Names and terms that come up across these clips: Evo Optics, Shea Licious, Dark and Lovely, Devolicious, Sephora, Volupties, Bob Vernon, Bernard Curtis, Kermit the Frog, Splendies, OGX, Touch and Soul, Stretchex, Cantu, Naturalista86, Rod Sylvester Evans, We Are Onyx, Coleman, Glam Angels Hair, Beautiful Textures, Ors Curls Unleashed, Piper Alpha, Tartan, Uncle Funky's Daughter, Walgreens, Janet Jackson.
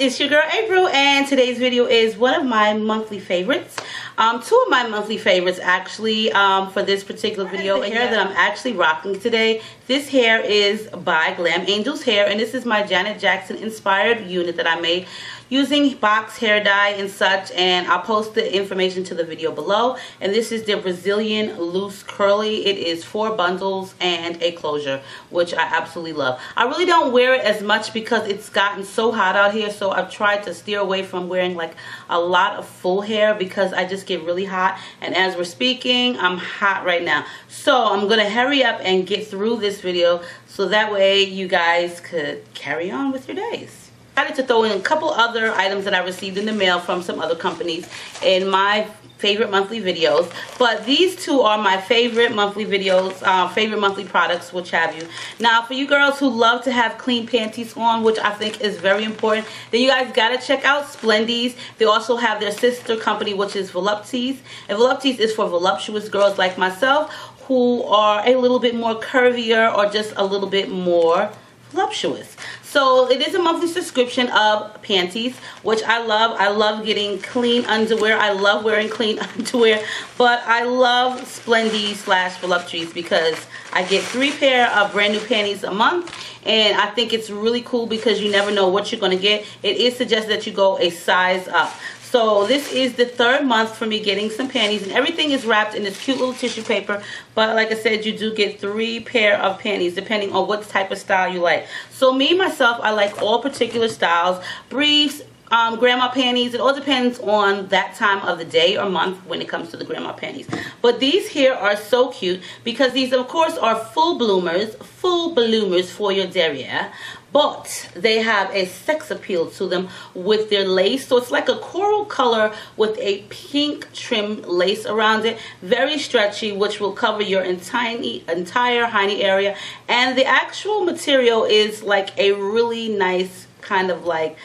It's your girl April, and today's video is one of my monthly favorites. Two of my monthly favorites actually for this particular video. The hair that I'm actually rocking today, this hair is by Glam Angels Hair, and this is my Janet Jackson inspired unit that I made using box hair dye and such, and I'll post the information to the video below. And this is the Brazilian Loose Curly. It is 4 bundles and a closure, which I absolutely love. I really don't wear it as much because it's gotten so hot out here, so I've tried to steer away from wearing like a lot of full hair because I just get really hot, and as we're speaking, I'm hot right now. So I'm gonna hurry up and get through this video so that way you guys could carry on with your days. I decided to throw in a couple other items that I received in the mail from some other companies in my favorite monthly videos, but these two are my favorite monthly videos, favorite monthly products, which have you. Now for you girls who love to have clean panties on, which I think is very important, then you guys gotta check out Splendies. They also have their sister company, which is Volupties, and Volupties is for voluptuous girls like myself who are a little bit more curvier or just a little bit more voluptuous. So it is a monthly subscription of panties, which I love. I love getting clean underwear. I love wearing clean underwear, but I love Splendies / Volupties because I get 3 pair of brand new panties a month, and I think it's really cool because you never know what you're going to get. It is suggested that you go a size up. So this is the 3rd month for me getting some panties, and everything is wrapped in this cute little tissue paper. But like I said, you do get 3 pair of panties depending on what type of style you like. So me, myself, I like all particular styles, briefs, grandma panties. It all depends on that time of the day or month when it comes to the grandma panties. But these here are so cute because these, of course, are full bloomers for your derriere. But they have a sex appeal to them with their lace. So it's like a coral color with a pink trim lace around it. Very stretchy, which will cover your entire hiney area. And the actual material is like a really nice kind of like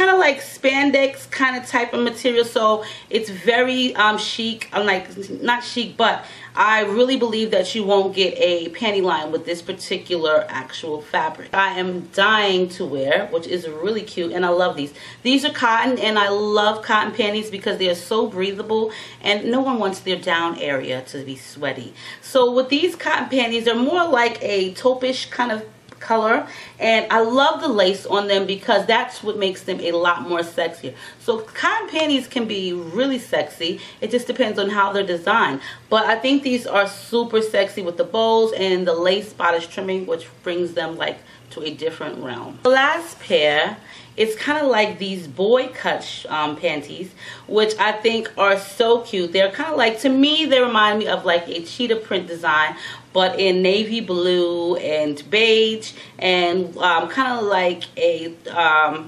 spandex kind of type of material, so it's very chic. I'm like, not chic, but I really believe that you won't get a panty line with this particular actual fabric. I am dying to wear, which is really cute, and I love these. These are cotton, and I love cotton panties because they are so breathable, and no one wants their down area to be sweaty. So with these cotton panties, they're more like a taupe-ish kind of color, and I love the lace on them because that's what makes them a lot more sexier. So cotton panties can be really sexy. It just depends on how they're designed, but I think these are super sexy with the bows and the lace bodice trimming, which brings them like to a different realm. The last pair, it's kind of like these boy cut panties, which I think are so cute. They're kind of like, to me, they remind me of like a cheetah print design, but in navy blue and beige, and kind of like a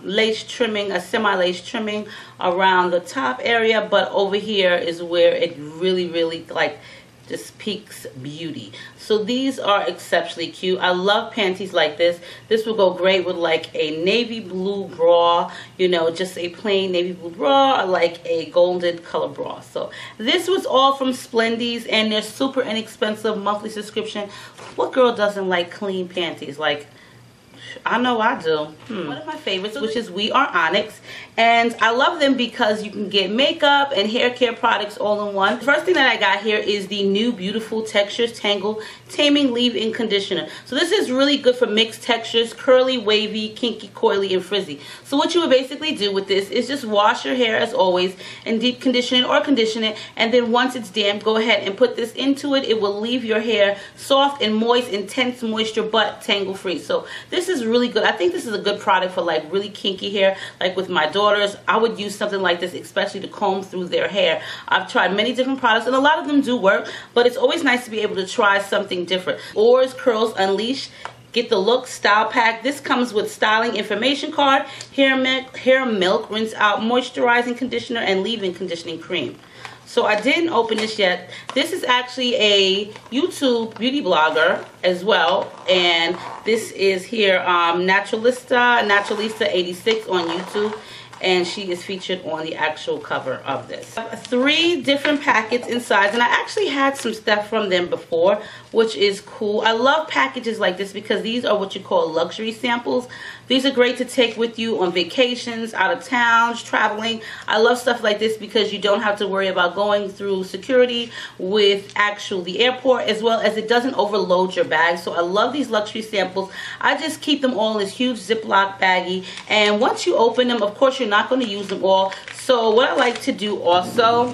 lace trimming, a semi-lace trimming around the top area. But over here is where it really, really like just peaks beauty. So these are exceptionally cute. I love panties like this. This will go great with like a navy blue bra, you know, just a plain navy blue bra, or like a golden color bra. So this was all from Splendies, and they're super inexpensive monthly subscription. What girl doesn't like clean panties? Like, I know I do. One of my favorites, which is We Are Onyx, and I love them because you can get makeup and hair care products all in one. The first thing that I got here is the new Beautiful Textures Tangle Taming Leave-In Conditioner. So this is really good for mixed textures, curly, wavy, kinky, coily, and frizzy. So what you would basically do with this is just wash your hair as always and deep condition it or condition it, and then once it's damp, go ahead and put this into it. It will leave your hair soft and moist, intense moisture, but tangle-free. So this is really good. I think this is a good product for like really kinky hair. Like with my daughters, I would use something like this, especially to comb through their hair. I've tried many different products, and a lot of them do work, but it's always nice to be able to try something different. Ors Curls Unleashed. Get the look style pack. This comes with styling information card, hair milk, rinse out moisturizing conditioner, and leave-in conditioning cream. So I didn't open this yet. This is actually a YouTube beauty blogger as well. And this is here, Naturalista86 on YouTube, and she is featured on the actual cover of this. 3 different packets in size, and I actually had some stuff from them before, which is cool. I love packages like this because these are what you call luxury samples. These are great to take with you on vacations, out of towns, traveling. I love stuff like this because you don't have to worry about going through security with actually the airport, as well as it doesn't overload your bag. So I love these luxury samples. I just keep them all in this huge Ziploc baggie, and once you open them, of course you're not going to use them all. So what I like to do also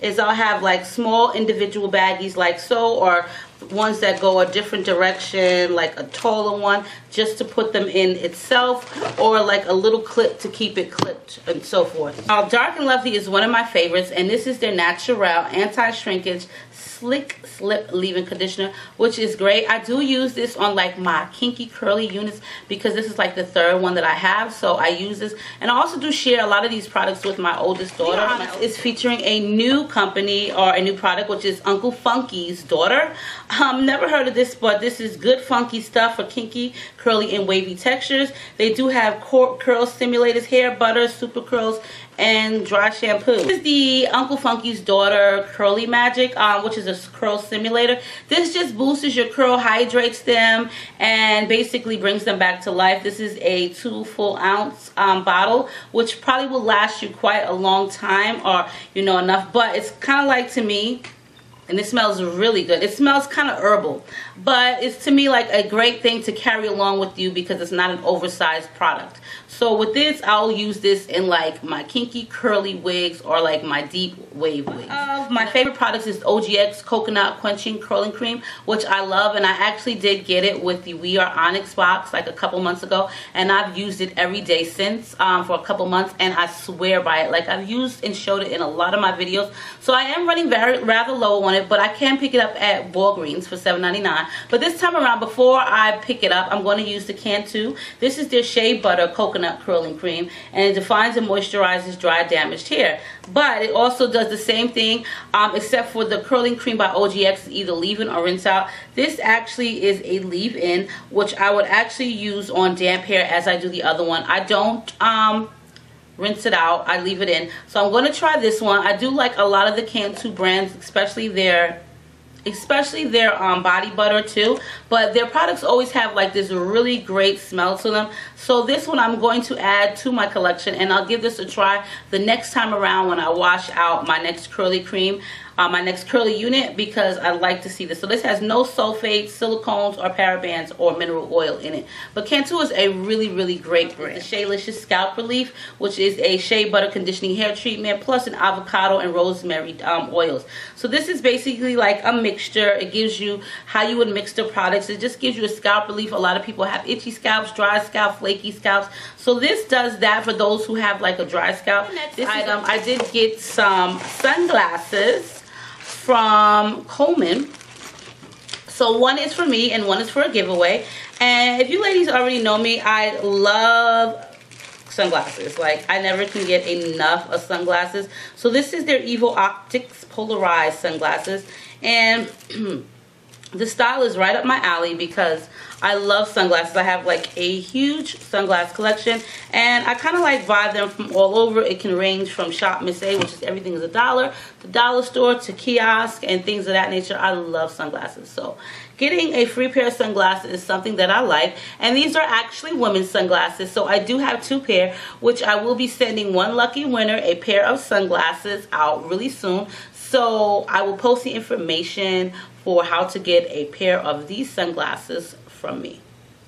is I'll have like small individual baggies like so, or ones that go a different direction, like a taller one, just to put them in itself, or like a little clip to keep it clipped and so forth. Now, Dark and Lovely is one of my favorites, and this is their Natural Anti-Shrinkage Slick Slip Leave-In Conditioner, which is great. I do use this on like my kinky curly units because this is like the 3rd one that I have, so I use this. And I also do share a lot of these products with my oldest daughter. It's featuring a new company or a new product, which is Uncle Funky's Daughter. Never heard of this, but this is good funky stuff for kinky, curly, and wavy textures. They do have curl stimulators, hair butter, super curls, and dry shampoo. This is the Uncle Funky's Daughter Curly Magic, which is a curl simulator. This just boosts your curl, hydrates them, and basically brings them back to life. This is a 2 full-ounce bottle, which probably will last you quite a long time, or you know, enough. But it's kind of like, to me, and it smells really good. It smells kind of herbal, but it's to me like a great thing to carry along with you because it's not an oversized product. So with this, I'll use this in like my kinky curly wigs or like my deep wave wigs. My favorite products is OGX Coconut Quenching Curling Cream, which I love, and I actually did get it with the We Are Onyx box like a couple months ago, and I've used it every day since for a couple months, and I swear by it. Like, I've used and showed it in a lot of my videos, so I am running rather low on it. But I can pick it up at Walgreens for $7.99. But this time around, before I pick it up, I'm going to use the Cantu. This is their Shea Butter Coconut Curling Cream, and it defines and moisturizes dry, damaged hair. But it also does the same thing, except for the curling cream by OGX, either leave-in or rinse out. This actually is a leave-in, which I would actually use on damp hair as I do the other one. I don't rinse it out, I leave it in. So I'm going to try this one. I do like a lot of the Cantu brands, especially their body butter too, but their products always have like this really great smell to them. So this one I'm going to add to my collection, and I'll give this a try the next time around when I wash out my next curly cream, my next curly unit, because I like to see this. So this has no sulfates, silicones, or parabens or mineral oil in it. But Cantu is a really, really great brand. The Shea Licious Scalp Relief, which is a shea butter conditioning hair treatment plus an avocado and rosemary oils. So this is basically like a mixture. It gives you how you would mix the products. It just gives you a scalp relief. A lot of people have itchy scalps, dry scalp, flaky scalps. So this does that for those who have like a dry scalp. This item, I did get some sunglasses from Coleman. So one is for me and one is for a giveaway. And if you ladies already know me, I love sunglasses. Like, I never can get enough of sunglasses. So this is their Evo Optics polarized sunglasses, and the style is right up my alley because I love sunglasses. I have like a huge sunglass collection, and I kind of like buy them from all over. It can range from Shop Miss A, which is everything is $1, the dollar store, to kiosk and things of that nature. I love sunglasses, so getting a free pair of sunglasses is something that I like. And these are actually women's sunglasses, so I do have 2 pair, which I will be sending one lucky winner a pair of sunglasses out really soon. So I will post the information for how to get a pair of these sunglasses from me.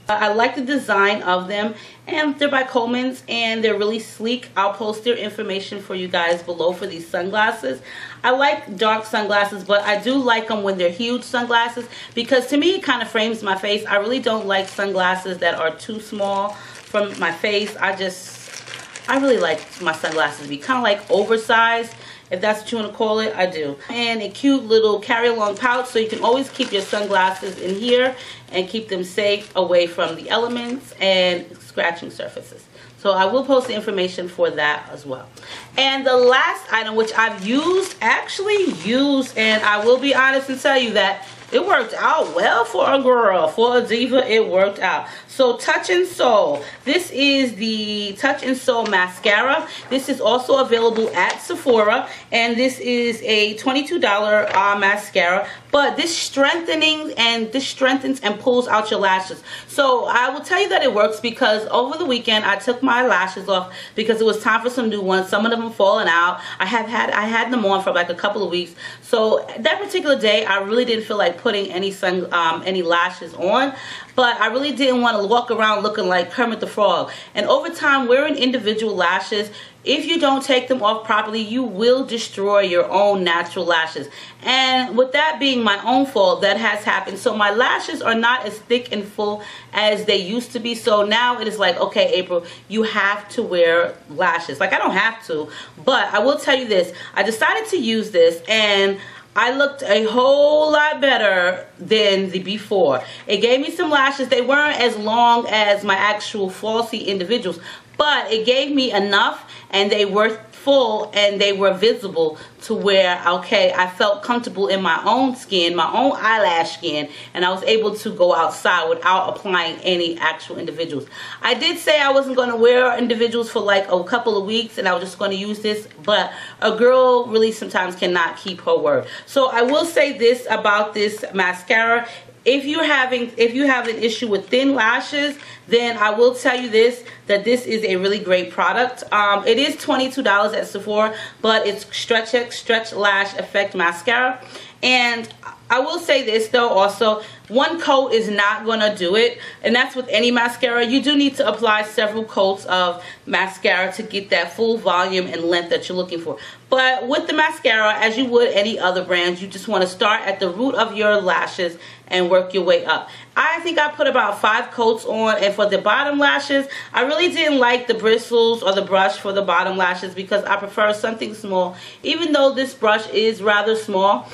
I like the design of them, and they're by Coleman's, and they're really sleek. I'll post their information for you guys below for these sunglasses. I like dark sunglasses, but I do like them when they're huge sunglasses because to me it kind of frames my face. I really don't like sunglasses that are too small from my face. I really like my sunglasses to be kind of like oversized, if that's what you want to call it. I do. And a cute little carry-along pouch, so you can always keep your sunglasses in here and keep them safe away from the elements and scratching surfaces. So I will post the information for that as well. And the last item, which I've used, and I will be honest and tell you that It worked out well for a girl, for a diva. It worked out. So Touch and Soul. This is the Touch and Soul mascara. This is also available at Sephora, and this is a $22 mascara. But this strengthens and pulls out your lashes. So I will tell you that it works because over the weekend I took my lashes off because it was time for some new ones. Some of them falling out. I had them on for like a couple of weeks. So that particular day I really didn't feel like putting any lashes on, but I really didn't want to walk around looking like Kermit the Frog. And over time, wearing individual lashes, if you don't take them off properly, you will destroy your own natural lashes. And with that being my own fault, that has happened. So my lashes are not as thick and full as they used to be. So now it is like, okay, April, you have to wear lashes. Like, I don't have to, but I will tell you this. I decided to use this and I looked a whole lot better than the before. It gave me some lashes. They weren't as long as my actual falsy individuals, but it gave me enough and they were full and they were visible to where, okay, I felt comfortable in my own skin, my own eyelash skin, and I was able to go outside without applying any actual individuals. I did say I wasn't going to wear individuals for like a couple of weeks and I was just going to use this, but a girl really sometimes cannot keep her word. So I will say this about this mascara. If you have an issue with thin lashes, then I will tell you this, that this is a really great product. It is $22 at Sephora, but it's Stretchex Stretch Lash Effect Mascara. And I will say this though also, one coat is not going to do it, and that's with any mascara. You do need to apply several coats of mascara to get that full volume and length that you're looking for. But with the mascara, as you would any other brand, you just want to start at the root of your lashes and work your way up. I think I put about 5 coats on, and for the bottom lashes, I really didn't like the bristles or the brush for the bottom lashes because I prefer something small. Even though this brush is rather small,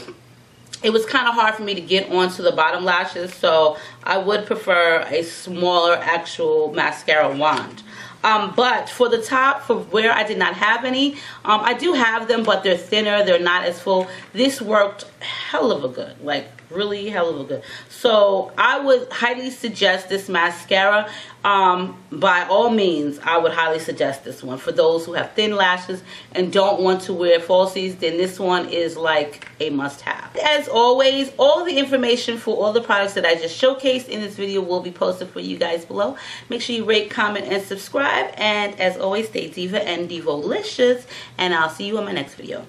it was kind of hard for me to get onto the bottom lashes, so I would prefer a smaller actual mascara wand. But for the top, for where I did not have any, I do have them, but they're thinner, they're not as full. This worked hell of a good, like really hell of a good. So I would highly suggest this mascara. By all means, I would highly suggest this one. For those who have thin lashes and don't want to wear falsies, then this one is like a must-have. As always, all the information for all the products that I just showcased in this video will be posted for you guys below. Make sure you rate, comment, and subscribe. And as always, stay diva and Devolicious. And I'll see you in my next video.